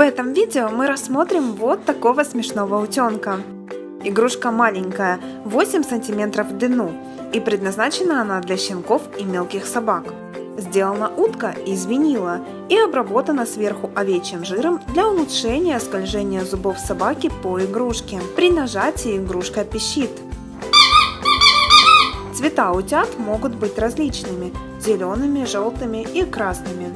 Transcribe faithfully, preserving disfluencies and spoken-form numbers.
В этом видео мы рассмотрим вот такого смешного утенка. Игрушка маленькая, восемь сантиметров в длину, и предназначена она для щенков и мелких собак. Сделана утка из винила и обработана сверху овечьим жиром для улучшения скольжения зубов собаки по игрушке. При нажатии игрушка пищит. Цвета утят могут быть различными – зелеными, желтыми и красными.